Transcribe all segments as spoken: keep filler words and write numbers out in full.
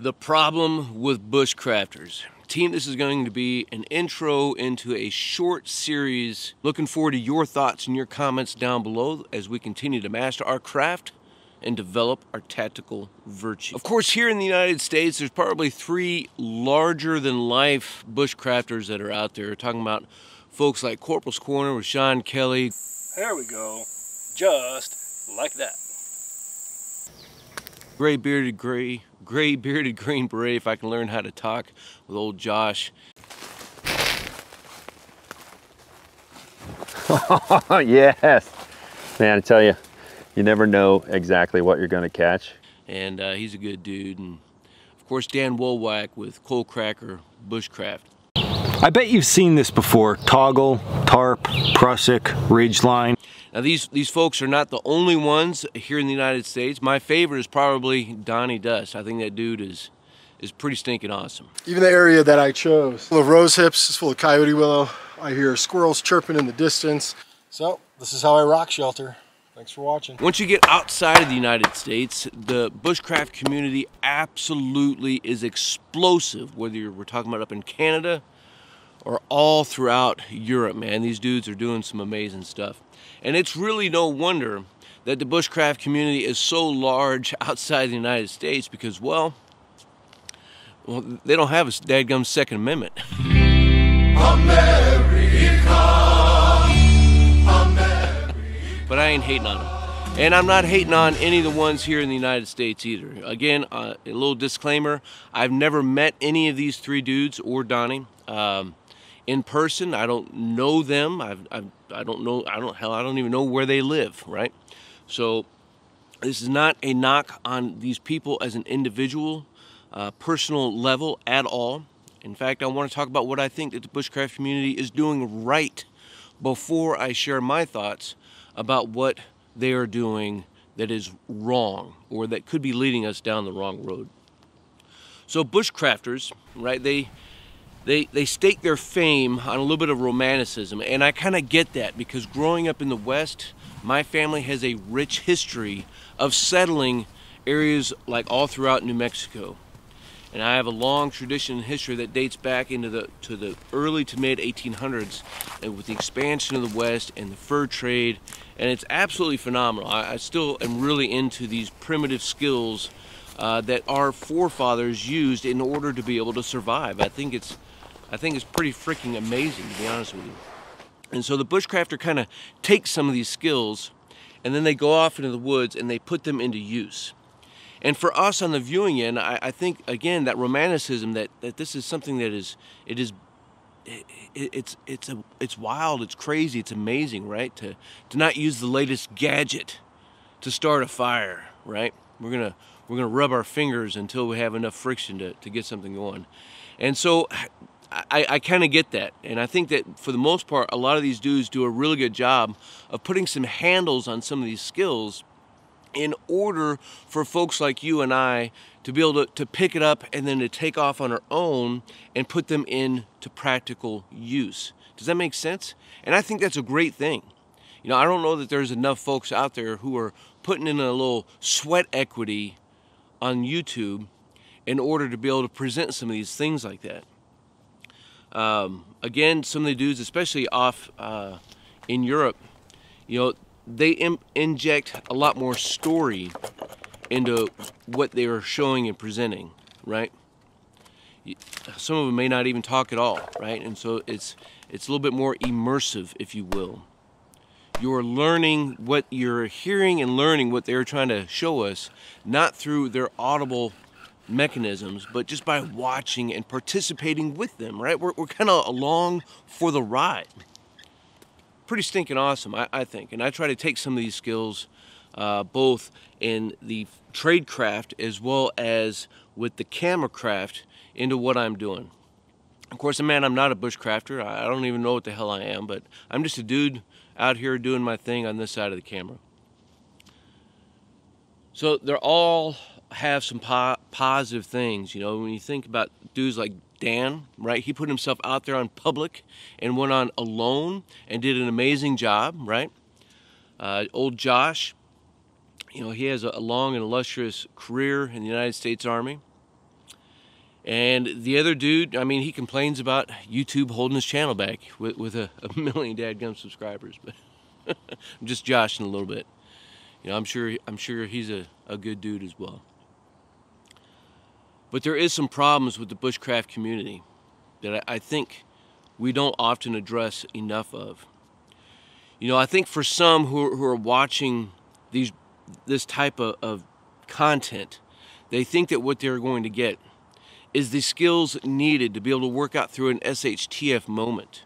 The problem with bushcrafters. Team, this is going to be an intro into a short series. Looking forward to your thoughts and your comments down below as we continue to master our craft and develop our tactical virtue. Of course, here in the United States, there's probably three larger-than-life bushcrafters that are out there. We're talking about folks like Corporal's Corner with Sean Kelly. There we go. Just like that. Grey Bearded Grey, Grey Bearded Green Beret, if I can learn how to talk with old Josh. Yes! Man, I tell you, you never know exactly what you're gonna catch. And uh, he's a good dude. And of course, Dan Wowak with Coalcracker Bushcraft. I bet you've seen this before. Toggle, tarp, prussic, ridgeline. Now these, these folks are not the only ones here in the United States. My favorite is probably Donny Dust. I think that dude is is pretty stinking awesome. Even the area that I chose, full of rose hips, is full of coyote willow. I hear squirrels chirping in the distance. So this is how I rock shelter. Thanks for watching. Once you get outside of the United States, the bushcraft community absolutely is explosive, whether you're, we're talking about up in Canada or all throughout Europe, man. These dudes are doing some amazing stuff. And it's really no wonder that the bushcraft community is so large outside the United States because, well, well they don't have a dadgum Second Amendment. America, America. But I ain't hating on them. And I'm not hating on any of the ones here in the United States either. Again, uh, a little disclaimer, I've never met any of these three dudes or Donnie um, in person. I don't know them. I've, I've, I don't know, I don't, hell, I don't even know where they live, right? So this is not a knock on these people as an individual, uh, personal level at all. In fact, I want to talk about what I think that the bushcraft community is doing right before I share my thoughts about what they are doing that is wrong or that could be leading us down the wrong road. So bushcrafters, right, they they they stake their fame on a little bit of romanticism, and I kind of get that because growing up in the West, my family has a rich history of settling areas like all throughout New Mexico. And I have a long tradition and history that dates back into the to the early to mid eighteen hundreds, and with the expansion of the West and the fur trade, and it's absolutely phenomenal. I, I still am really into these primitive skills uh, that our forefathers used in order to be able to survive. I think it's, I think it's pretty freaking amazing, to be honest with you. And so the bushcrafter kind of takes some of these skills, and then they go off into the woods and they put them into use. And for us on the viewing end, I, I think again that romanticism that, that this is something that is it is it, it's it's a it's wild, it's crazy, it's amazing, right? To to not use the latest gadget to start a fire, right? We're gonna we're gonna rub our fingers until we have enough friction to, to get something going. And so I, I kind of get that, and I think that for the most part, a lot of these dudes do a really good job of putting some handles on some of these skills, in order for folks like you and I to be able to, to pick it up and then to take off on our own and put them into practical use. Does that make sense? And I think that's a great thing. You know, I don't know that there's enough folks out there who are putting in a little sweat equity on YouTube in order to be able to present some of these things like that. Um, again, some of the dudes, especially off uh, in Europe, you know, they im- inject a lot more story into what they are showing and presenting, right? Some of them may not even talk at all, right? And so it's it's a little bit more immersive, if you will. You're learning what you're hearing and learning what they're trying to show us, not through their audible mechanisms, but just by watching and participating with them, right? We're, we're kind of along for the ride. Pretty stinking awesome, I, I think. And I try to take some of these skills uh, both in the trade craft as well as with the camera craft into what I'm doing. Of course, man, I'm not a bushcrafter. I don't even know what the hell I am, but I'm just a dude out here doing my thing on this side of the camera. So they're all have some po positive things, you know, when you think about dudes like Dan, right? He put himself out there on public and went on alone and did an amazing job, right? Uh, old Josh, you know, he has a long and illustrious career in the United States Army. And the other dude, I mean, he complains about YouTube holding his channel back with, with a, a million dadgum subscribers. But I'm just joshing a little bit. You know, I'm sure I'm sure he's a, a good dude as well. But there is some problems with the bushcraft community that I, I think we don't often address enough of. You know, I think for some who, who are watching these this type of, of content, they think that what they're going to get is the skills needed to be able to work out through an S H T F moment.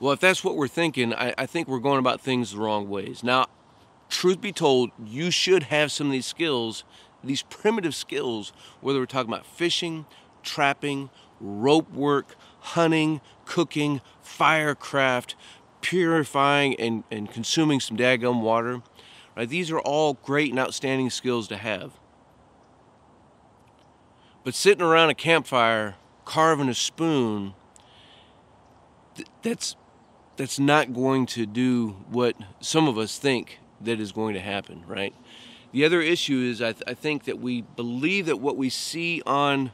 Well, if that's what we're thinking, I, I think we're going about things the wrong ways. Now, truth be told, you should have some of these skills, these primitive skills, whether we're talking about fishing, trapping, rope work, hunting, cooking, firecraft, purifying and, and consuming some dadgum water. Right? These are all great and outstanding skills to have. But sitting around a campfire, carving a spoon, th that's, that's not going to do what some of us think that is going to happen, right? The other issue is I, th I think that we believe that what we see on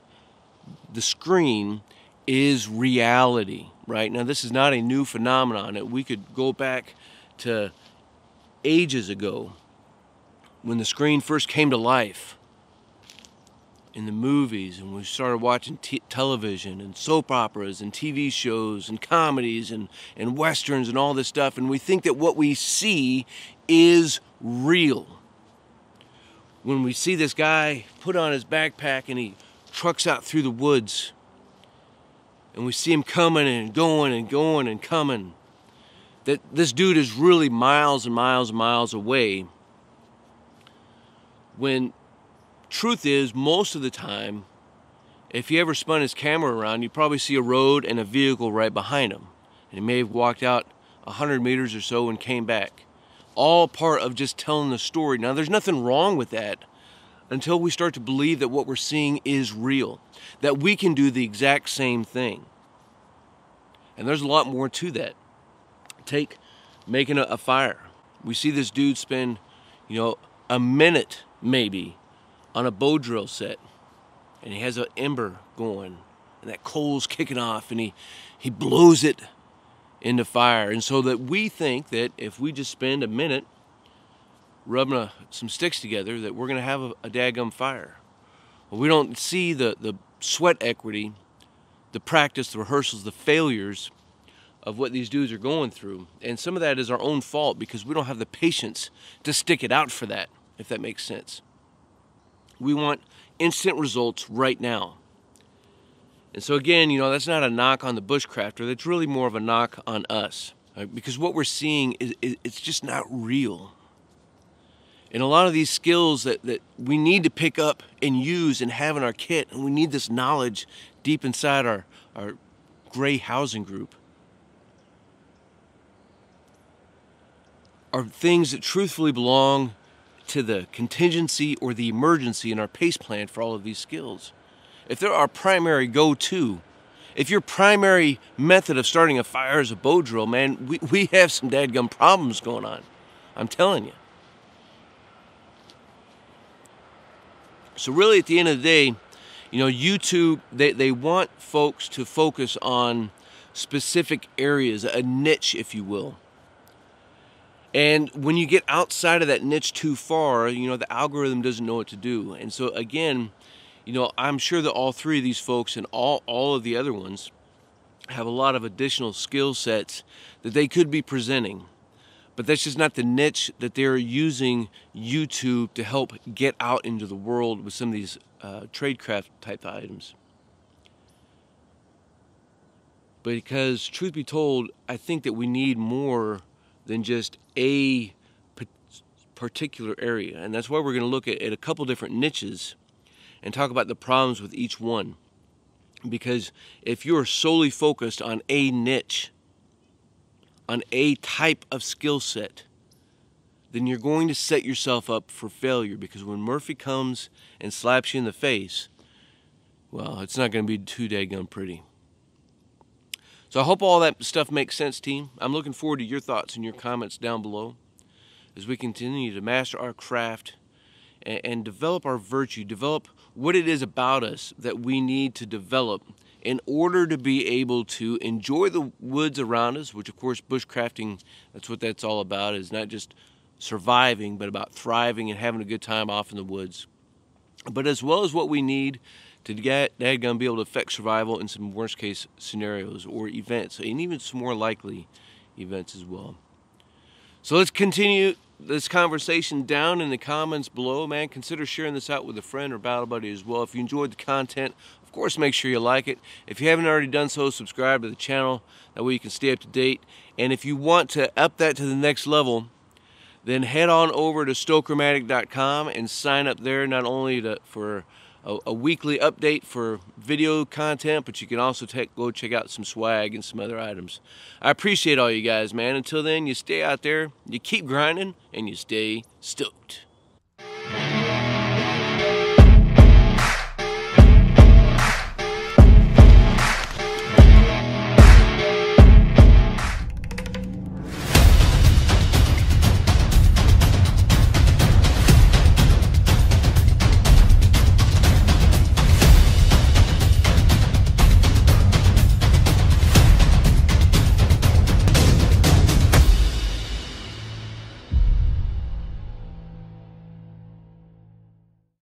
the screen is reality, right? Now, this is not a new phenomenon. We could go back to ages ago when the screen first came to life in the movies, and we started watching t television and soap operas and T V shows and comedies and, and westerns and all this stuff, and we think that what we see is real. When we see this guy put on his backpack and he trucks out through the woods, and we see him coming and going and going and coming, that this dude is really miles and miles and miles away, when truth is, most of the time, if he ever spun his camera around, you probably see a road and a vehicle right behind him, and he may have walked out a hundred meters or so and came back. All part of just telling the story. Now, there's nothing wrong with that until we start to believe that what we're seeing is real, that we can do the exact same thing. And there's a lot more to that. Take making a, a fire. We see this dude spend, you know, a minute maybe on a bow drill set, and he has an ember going, and that coal's kicking off, and he, he blows it into fire. And so that we think that if we just spend a minute rubbing a, some sticks together, that we're going to have a, a dadgum fire. Well, we don't see the, the sweat equity, the practice, the rehearsals, the failures of what these dudes are going through. And some of that is our own fault because we don't have the patience to stick it out for that, if that makes sense. We want instant results right now. And so again, you know, that's not a knock on the bushcrafter. That's really more of a knock on us, right? Because what we're seeing, is it's just not real. And a lot of these skills that, that we need to pick up and use and have in our kit, and we need this knowledge deep inside our, our gray housing group, are things that truthfully belong to the contingency or the emergency in our pace plan for all of these skills. If they're our primary go-to, if your primary method of starting a fire is a bow drill, man, we, we have some dadgum problems going on. I'm telling you. So really, at the end of the day, you know, YouTube, they, they want folks to focus on specific areas, a niche, if you will. And when you get outside of that niche too far, you know, the algorithm doesn't know what to do. And so again, you know, I'm sure that all three of these folks and all, all of the other ones have a lot of additional skill sets that they could be presenting. But that's just not the niche that they're using YouTube to help get out into the world with some of these uh, tradecraft type items. Because truth be told, I think that we need more than just a particular area. And that's why we're going to look at, at a couple different niches and talk about the problems with each one. Because if you're solely focused on a niche, on a type of skill set, then you're going to set yourself up for failure, because when Murphy comes and slaps you in the face, well, it's not going to be too dadgum pretty. So I hope all that stuff makes sense, team. I'm looking forward to your thoughts and your comments down below as we continue to master our craft and, and develop our virtue, develop what it is about us that we need to develop in order to be able to enjoy the woods around us, which of course bushcrafting, that's what that's all about, is not just surviving, but about thriving and having a good time off in the woods. But as well as what we need to get dadgum be able to affect survival in some worst case scenarios or events, and even some more likely events as well. So let's continue this conversation down in the comments below, man. Consider sharing this out with a friend or battle buddy as well. If you enjoyed the content, of course, make sure you like it. If you haven't already done so, subscribe to the channel. That way you can stay up to date. And if you want to up that to the next level, then head on over to stokermatic dot com and sign up there, not only to, for a, a weekly update for video content, but you can also take, go check out some swag and some other items. I appreciate all you guys, man. Until then, you stay out there, you keep grinding, and you stay stoked.